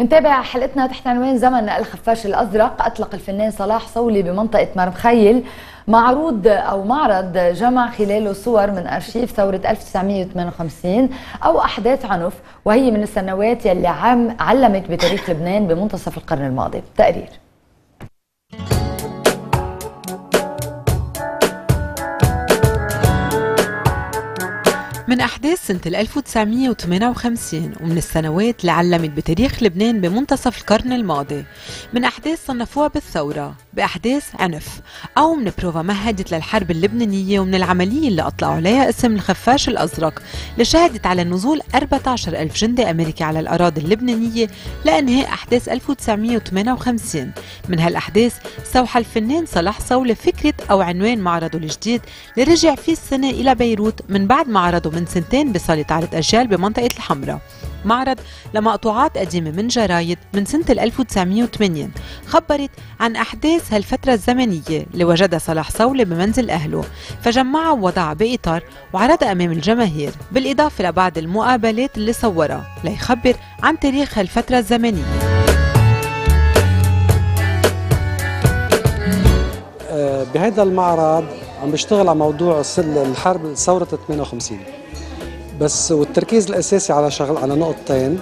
نتابع حلقتنا تحت عنوان زمن الخفاش الأزرق. أطلق الفنان صلاح صولي بمنطقة مرمخيل معرض جمع خلاله صور من أرشيف ثورة 1958 أو أحداث عنف، وهي من السنوات يلي علمت بتاريخ لبنان بمنتصف القرن الماضي. تقرير من أحداث سنة 1958 ومن السنوات اللي علمت بتاريخ لبنان بمنتصف القرن الماضي، من أحداث صنفوها بالثورة بأحداث عنف أو من بروفا مهدت للحرب اللبنانية، ومن العملية اللي أطلعوا عليها اسم الخفاش الأزرق اللي شهدت على نزول 14,000 جندي أمريكي على الأراضي اللبنانية لإنهاء أحداث 1958. من هالأحداث استوحى الفنان صلاح صولي فكرة أو عنوان معرضه الجديد اللي رجع فيه السنة إلى بيروت من بعد معرضه من سنتين بصالة عرض أجيال بمنطقة الحمراء، معرض لمقطوعات قديمة من جرايد من سنة 1980 خبرت عن أحداث هالفترة الزمنية اللي وجدها صلاح صولي بمنزل أهله، فجمعها ووضعها بإطار وعرضها أمام الجماهير، بالإضافة لبعض المقابلات اللي صورها ليخبر عن تاريخ هالفترة الزمنية. بهذا المعرض عم بشتغل على موضوع الحرب ثورة 58 بس، والتركيز الاساسي على نقطتين: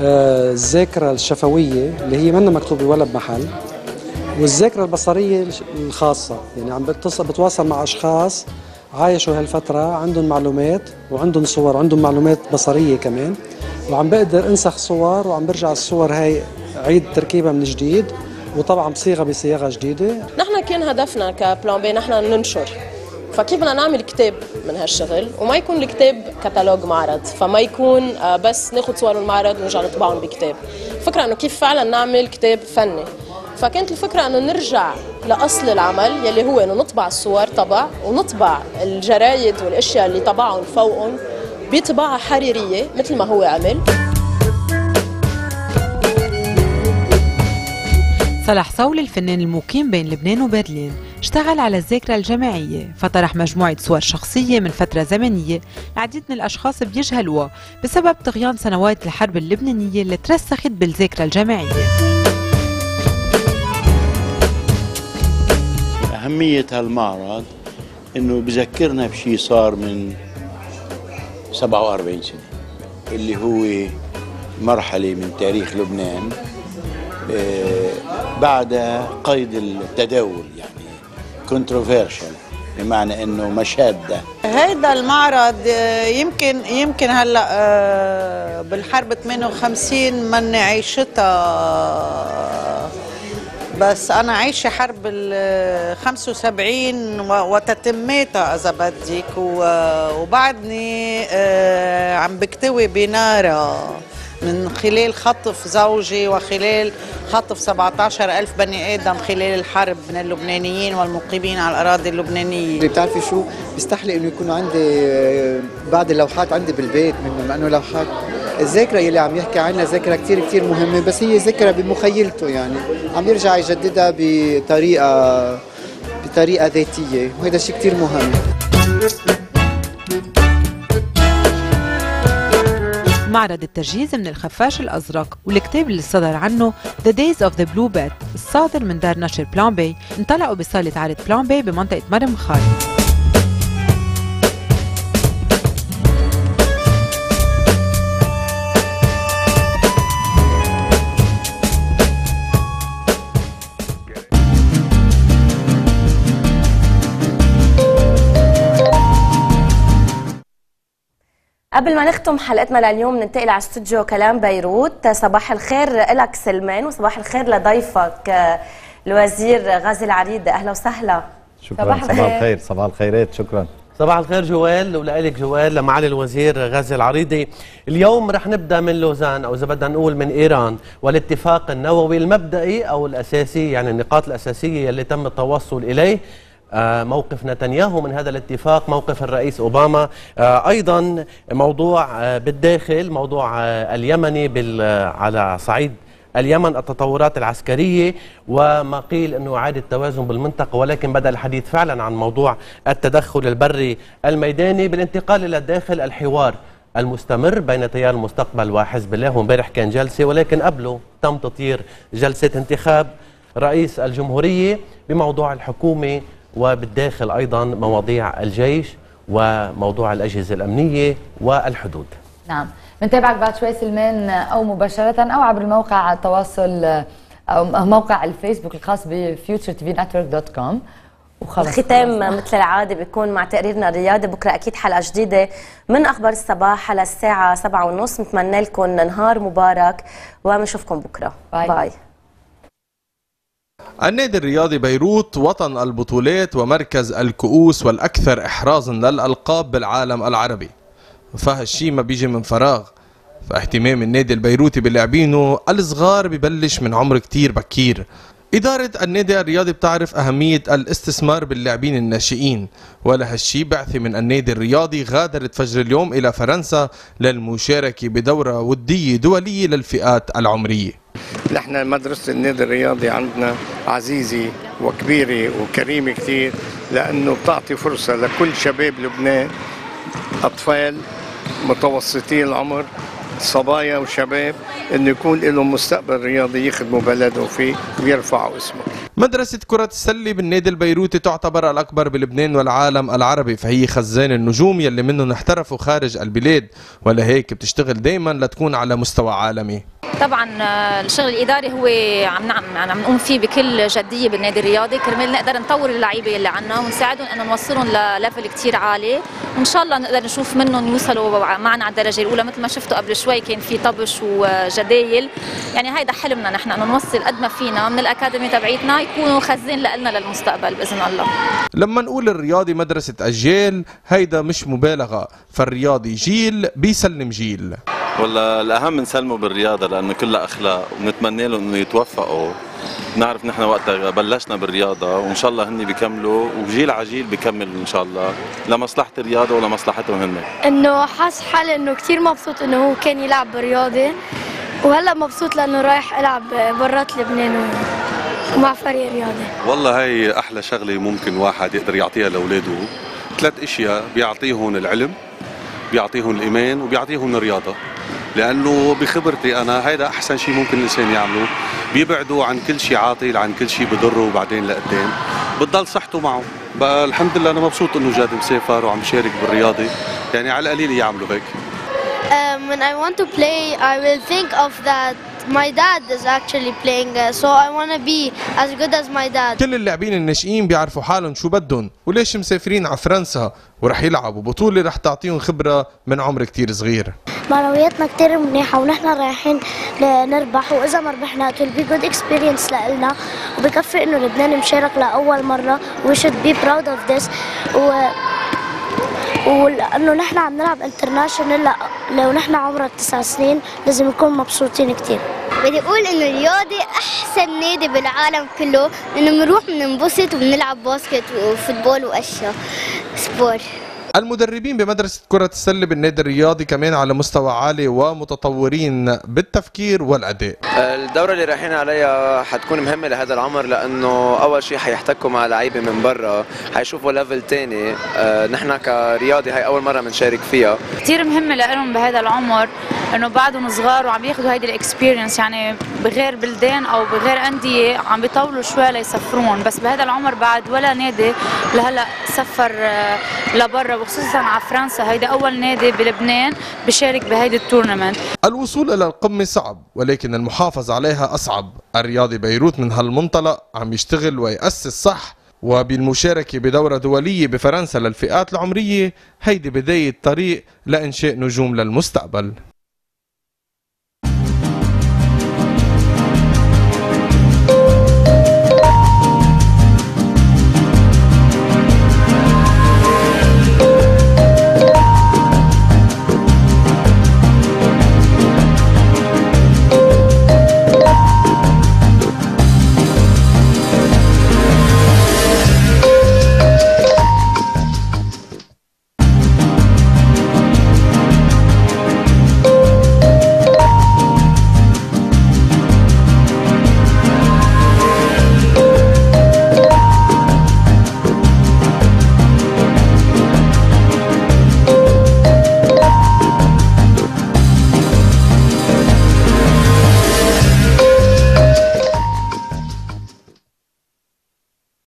الذاكره الشفويه اللي هي منا مكتوبه ولا بمحل، والذاكره البصريه الخاصه، يعني عم بتواصل مع اشخاص عايشوا هالفتره، عندهم معلومات وعندهم صور وعندهم معلومات بصريه كمان، وعم بقدر انسخ صور وعم برجع الصور هاي عيد تركيبها من جديد، وطبعا بصياغه جديده. نحن كان هدفنا كبلومبي نحن ننشر، فكيف بدنا نعمل كتاب من هالشغل وما يكون الكتاب كتالوج معرض، فما يكون بس ناخذ صور من معرض ونرجع نطبعهم بكتاب. الفكره انه كيف فعلا نعمل كتاب فني، فكانت الفكره انه نرجع لاصل العمل يلي هو انه نطبع الصور طبع، ونطبع الجرايد والاشياء اللي طبعهم فوقهم بطباعه حريريه مثل ما هو عمل. صلاح صولي الفنان المقيم بين لبنان وبرلين اشتغل على الذاكرة الجماعية، فطرح مجموعة صور شخصية من فترة زمنية العديد من الأشخاص بيجهلوها بسبب طغيان سنوات الحرب اللبنانية اللي ترسخت بالذاكرة الجماعية. أهمية هالمعرض إنه بذكرنا بشي صار من 47 سنة، اللي هو مرحلة من تاريخ لبنان بعد قيد التداول، يعني كونتروفيرشل، بمعنى انه مشاده. هذا المعرض يمكن هلا بالحرب 58 من عيشتها، بس انا عايشه حرب ال 75 وتتميتها اذا بدك، وبعدني عم بكتوي بنارها من خلال خطف زوجي وخلال خطف 17,000 بني آدم خلال الحرب من اللبنانيين والمقيمين على الأراضي اللبنانية. بتعرفي شو؟ بيستحلي إنه يكون عندي بعض اللوحات عندي بالبيت منهم، لأنه لوحات الذاكرة يلي عم يحكي عنها ذاكرة كتير كتير مهمة، بس هي ذاكرة بمخيلته، يعني عم يرجع يجددها بطريقة ذاتية، وهذا شيء كتير مهم. معرض التجهيز من الخفاش الأزرق والكتاب اللي صدر عنه The Days of the Blue Bed الصادر من دار نشر بلومبي انطلقوا بصالة عرض بلومبي بمنطقة مرمخيل. قبل ما نختم حلقتنا لليوم ننتقل على استوديو كلام بيروت. صباح الخير لك سلمان، وصباح الخير لضيفك الوزير غازي العريضي، اهلا وسهلا. شكرا، صباح الخير. صباح الخيرات، شكرا. صباح الخير جوال، ولك جوال لمعالي الوزير غازي العريضي. اليوم رح نبدا من لوزان، او اذا بدنا نقول من ايران والاتفاق النووي المبدئي او الاساسي، يعني النقاط الاساسيه اللي تم التوصل اليه. موقف نتنياهو من هذا الاتفاق، موقف الرئيس أوباما، أيضا موضوع بالداخل، موضوع اليمني على صعيد اليمن، التطورات العسكرية وما قيل أنه إعادة توازن بالمنطقة، ولكن بدأ الحديث فعلا عن موضوع التدخل البري الميداني. بالانتقال إلى الداخل، الحوار المستمر بين تيار المستقبل وحزب الله. وامبارح كان جلسة، ولكن قبله تم تطير جلسة انتخاب رئيس الجمهورية بموضوع الحكومة، وبالداخل أيضا مواضيع الجيش وموضوع الأجهزة الأمنية والحدود. نعم، منتابعك بعد شوي سلمان، أو مباشرة أو عبر موقع التواصل أو موقع الفيسبوك الخاص ب futuretvnetwork.com. الختام مثل العادة بيكون مع تقريرنا الرياضي. بكرة أكيد حلقة جديدة من أخبار الصباح على الساعة 7:30. نتمنى لكم نهار مبارك ومنشوفكم بكرة. باي, باي. النادي الرياضي بيروت وطن البطولات ومركز الكؤوس والأكثر إحرازا للألقاب بالعالم العربي، فهالشي ما بيجي من فراغ، فاهتمام النادي البيروتي بلاعبينه الصغار ببلش من عمر كتير بكير. إدارة النادي الرياضي بتعرف أهمية الاستثمار باللاعبين الناشئين، ولهالشي بعثة من النادي الرياضي غادرت فجر اليوم إلى فرنسا للمشاركة بدورة ودية دولية للفئات العمرية. نحن مدرسة النادي الرياضي عندنا عزيزة وكبيرة وكريمة كتير، لأنه بتعطي فرصة لكل شباب لبنان، أطفال متوسطي العمر، صبايا وشباب، انه يكون لهم مستقبل رياضي يخدموا بلدهم فيه ويرفعوا اسمه. مدرسة كرة السلة بالنادي البيروتي تعتبر الأكبر بلبنان والعالم العربي، فهي خزان النجوم يلي منهم احترفوا خارج البلاد، ولهيك بتشتغل دائما لتكون على مستوى عالمي. طبعا الشغل الإداري هو عم نقوم فيه بكل جدية بالنادي الرياضي كرمال نقدر نطور اللعيبة اللي عندنا ونساعدهم انه نوصلهم لليفل كثير عالي، وان شاء الله نقدر نشوف منهم يوصلوا معنا على الدرجة الأولى. مثل ما شفتوا قبل شوي كان في طبش وجدايل، يعني هيدا حلمنا نحن انه نوصل قد ما فينا من الأكاديمي تبعيتنا يكونوا خزين لنا للمستقبل بإذن الله. لما نقول الرياضي مدرسة أجيال هيدا مش مبالغة، فالرياضي جيل بيسلم جيل. والله الأهم نسلمه بالرياضة لأنه كلها أخلاق، ونتمنى لهم إنه يتوفقوا. نعرف نحن وقتها بلشنا بالرياضة وإن شاء الله هن بيكملوا، وجيل عجيل بيكمل إن شاء الله لمصلحة الرياضة ولمصلحتهم هن. إنه حاس حالي إنه كثير مبسوط إنه هو كان يلعب بالرياضة، وهلا مبسوط لأنه رايح ألعب برات لبنان ومع فريق رياضي. والله هي أحلى شغلة ممكن واحد يقدر يعطيها لأولاده، ثلاث أشياء بيعطيهم: العلم، بيعطيهم الإيمان، وبيعطيهم الرياضة. لأنه بخبرتي أنا هيدا أحسن شيء ممكن الإنسان يعمله، بيبعدوا عن كل شيء عاطل، عن كل شيء بضره وبعدين لقدام بتضل صحته معه. بقى الحمد لله أنا مبسوط إنه جاد مسافر وعم شارك بالرياضة، يعني على القليل يعملوا هيك. When I want to play, I will think of that. My dad is actually playing, so I want to be as good as my dad. كل اللاعبين الناشئين بيعرفوا حالهم شو بدهم وليش مسافرين على فرنسا، ورح يلعبوا بطولة رح تعطيهم خبرة من عمر كتير صغير. معنوياتنا كتير منيحة ونحن رايحين لنربح، وإذا ما ربحنا it will be good experience لإلنا، وبكفي إنه لبنان مشارك لأول مرة. We should be proud of this. ولأنه نحن عم نلعب انترناشونال لو نحن عمرنا 9 سنين لازم نكون مبسوطين كتير. بدي أقول إنه الرياضي أحسن نادي بالعالم كله، إنه بنروح بننبسط وبنلعب باسكت وفوتبول وأشياء سبور. المدربين بمدرسة كرة السلة بالنادي الرياضي كمان على مستوى عالي ومتطورين بالتفكير والأداء. الدورة اللي رايحين عليها حتكون مهمة لهذا العمر، لأنه أول شيء حيحتكوا مع لعيبة من برا، حيشوفوا ليفل تاني. نحن كرياضي هي أول مرة بنشارك فيها، كتير مهمة لهم بهذا العمر، إنه بعدهم صغار وعم ياخذوا هيدي الإكسبيرينس، يعني بغير بلدان أو بغير أندية عم بيطولوا شوي ليسفرون، بس بهذا العمر بعد ولا نادي لهلا سفر لبرا، وخصوصا على فرنسا. هيدا أول نادي بلبنان بشارك بهيدي التورنمنت. الوصول إلى القمة صعب، ولكن المحافظ عليها أصعب. الرياضي بيروت من هالمنطلق عم يشتغل ويأسس صح، وبالمشاركة بدورة دولية بفرنسا للفئات العمرية هيدي بداية طريق لإنشاء نجوم للمستقبل.